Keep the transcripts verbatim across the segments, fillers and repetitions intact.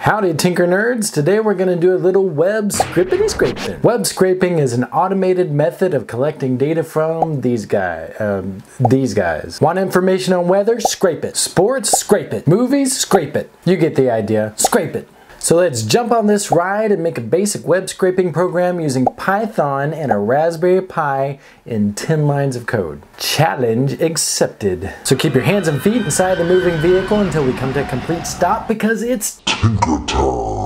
Howdy Tinker Nerds! Today we're going to do a little web scrippity scraping. Web scraping is an automated method of collecting data from these guys. Um, these guys. Want information on weather? Scrape it. Sports? Scrape it. Movies? Scrape it. You get the idea. Scrape it. So let's jump on this ride and make a basic web scraping program using Python and a Raspberry Pi in ten lines of code. Challenge accepted. So keep your hands and feet inside the moving vehicle until we come to a complete stop because it's Tinker Time.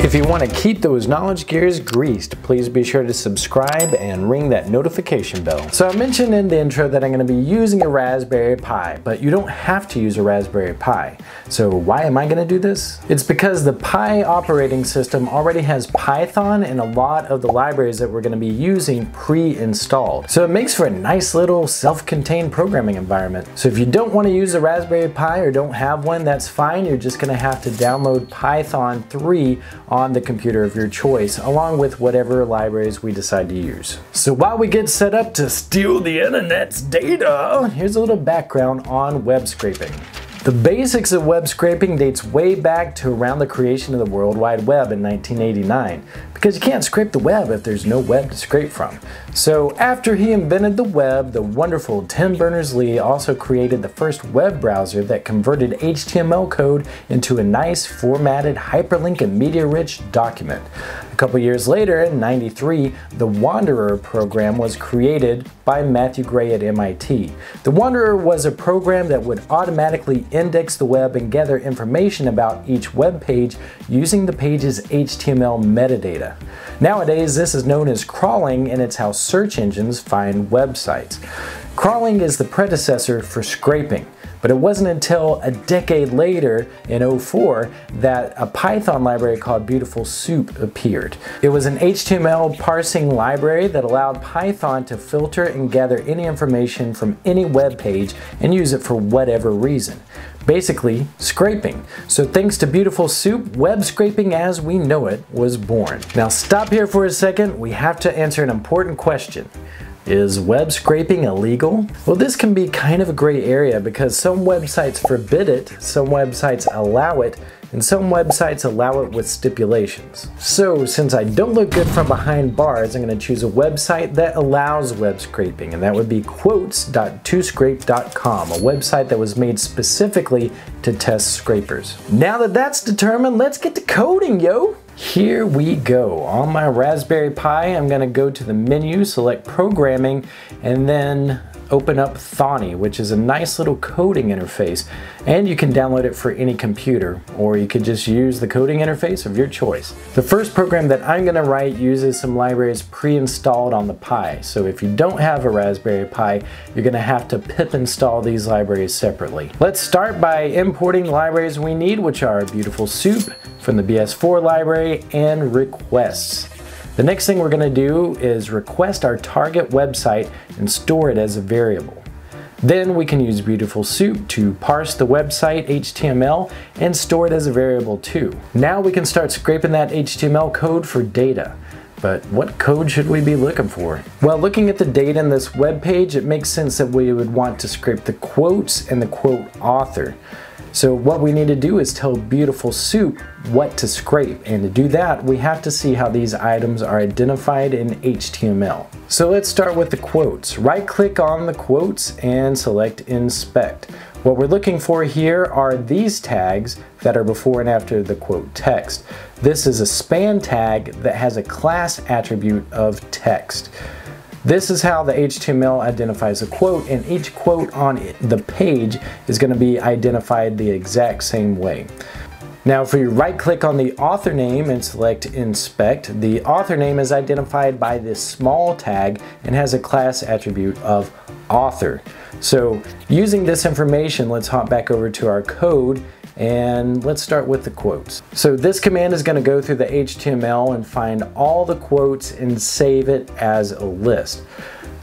If you want to keep those knowledge gears greased, please be sure to subscribe and ring that notification bell. So I mentioned in the intro that I'm going to be using a Raspberry Pi, but you don't have to use a Raspberry Pi. So why am I going to do this? It's because the Pi operating system already has Python and a lot of the libraries that we're going to be using pre-installed. So it makes for a nice little self-contained programming environment. So if you don't want to use a Raspberry Pi or don't have one, that's fine. You're just going to have to download Python three on on the computer of your choice, along with whatever libraries we decide to use. So while we get set up to steal the internet's data, here's a little background on web scraping. The basics of web scraping dates way back to around the creation of the World Wide Web in nineteen eighty-nine, because you can't scrape the web if there's no web to scrape from. So after he invented the web, the wonderful Tim Berners-Lee also created the first web browser that converted H T M L code into a nice formatted hyperlink and media-rich document. A couple years later, in ninety-three, the Wanderer program was created by Matthew Gray at M I T. The Wanderer was a program that would automatically index the web and gather information about each web page using the page's H T M L metadata. Nowadays, this is known as crawling, and it's how search engines find websites. Crawling is the predecessor for scraping, but it wasn't until a decade later, in oh four, that a Python library called Beautiful Soup appeared. It was an H T M L parsing library that allowed Python to filter and gather any information from any web page and use it for whatever reason. Basically, scraping. So thanks to Beautiful Soup, web scraping as we know it was born. Now stop here for a second. We have to answer an important question. Is web scraping illegal? Well, this can be kind of a gray area because some websites forbid it, some websites allow it, and some websites allow it with stipulations. So since I don't look good from behind bars, I'm going to choose a website that allows web scraping, and that would be quotes dot to scrape dot com, a website that was made specifically to test scrapers. Now that that's determined, let's get to coding, yo! Here we go. On my Raspberry Pi, I'm going to go to the menu, select programming, and then open up Thonny, which is a nice little coding interface, and you can download it for any computer, or you could just use the coding interface of your choice. The first program that I'm going to write uses some libraries pre-installed on the Pi, so if you don't have a Raspberry Pi, you're going to have to pip install these libraries separately. Let's start by importing libraries we need, which are Beautiful Soup from the B S four library and requests. The next thing we're going to do is request our target website and store it as a variable. Then we can use Beautiful Soup to parse the website H T M L and store it as a variable too. Now we can start scraping that H T M L code for data. But what code should we be looking for? Well, looking at the data in this web page, it makes sense that we would want to scrape the quotes and the quote author. So what we need to do is tell Beautiful Soup what to scrape, and to do that we have to see how these items are identified in H T M L. So let's start with the quotes. Right click on the quotes and select inspect. What we're looking for here are these tags that are before and after the quote text. This is a span tag that has a class attribute of text. This is how the H T M L identifies a quote, and each quote on it, the page is going to be identified the exact same way. Now if you right click on the author name and select inspect, the author name is identified by this small tag and has a class attribute of author. So using this information, let's hop back over to our code and let's start with the quotes. So this command is going to go through the H T M L and find all the quotes and save it as a list.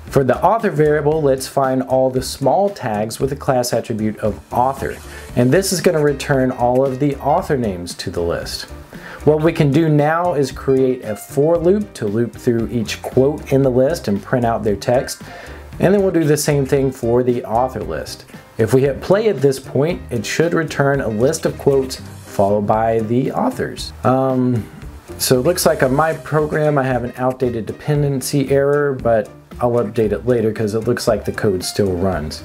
For the author variable, let's find all the small tags with a class attribute of author. And this is going to return all of the author names to the list. What we can do now is create a for loop to loop through each quote in the list and print out their text. And then we'll do the same thing for the author list. If we hit play at this point, it should return a list of quotes followed by the authors. Um, so it looks like on my program I have an outdated dependency error, but I'll update it later because it looks like the code still runs.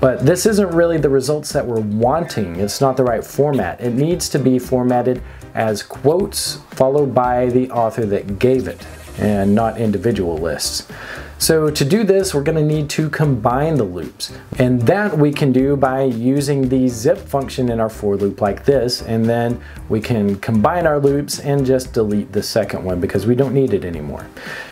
But this isn't really the results that we're wanting. It's not the right format. It needs to be formatted as quotes followed by the author that gave it and not individual lists. So to do this, we're gonna need to combine the loops. And that we can do by using the zip function in our for loop like this, and then we can combine our loops and just delete the second one because we don't need it anymore.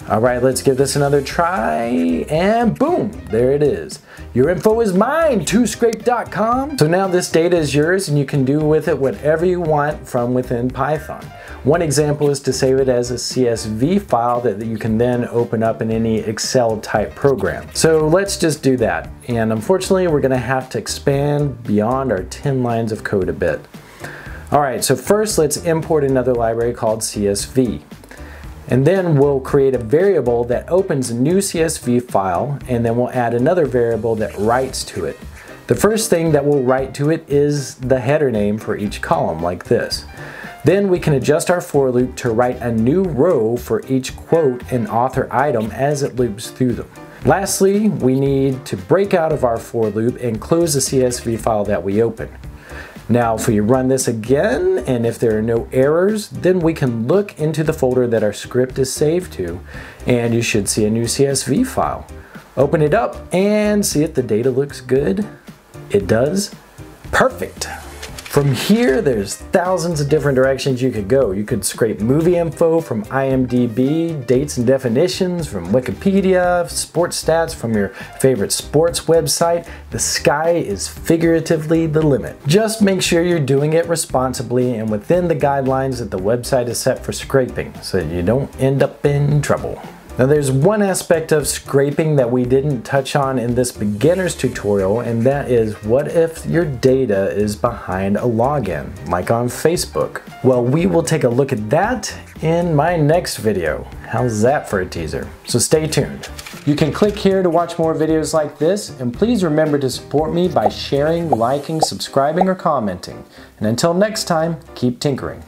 All right, let's give this another try, and boom, there it is. Your info is mine, two scrape dot com. So now this data is yours and you can do with it whatever you want from within Python. One example is to save it as a C S V file that you can then open up in any Excel type program. So let's just do that. And unfortunately, we're gonna have to expand beyond our ten lines of code a bit. All right, so first let's import another library called C S V. And then we'll create a variable that opens a new C S V file, and then we'll add another variable that writes to it. The first thing that we'll write to it is the header name for each column, like this. Then we can adjust our for loop to write a new row for each quote and author item as it loops through them. Lastly, we need to break out of our for loop and close the C S V file that we open. Now if we run this again, and if there are no errors, then we can look into the folder that our script is saved to, and you should see a new C S V file. Open it up and see if the data looks good. It does. Perfect. From here, there's thousands of different directions you could go. You could scrape movie info from I M D B, dates and definitions from Wikipedia, sports stats from your favorite sports website. The sky is figuratively the limit. Just make sure you're doing it responsibly and within the guidelines that the website is set for scraping, so you don't end up in trouble. Now there's one aspect of scraping that we didn't touch on in this beginner's tutorial, and that is, what if your data is behind a login, like on Facebook? Well, we will take a look at that in my next video. How's that for a teaser? So stay tuned. You can click here to watch more videos like this, and please remember to support me by sharing, liking, subscribing, or commenting. And until next time, keep tinkering.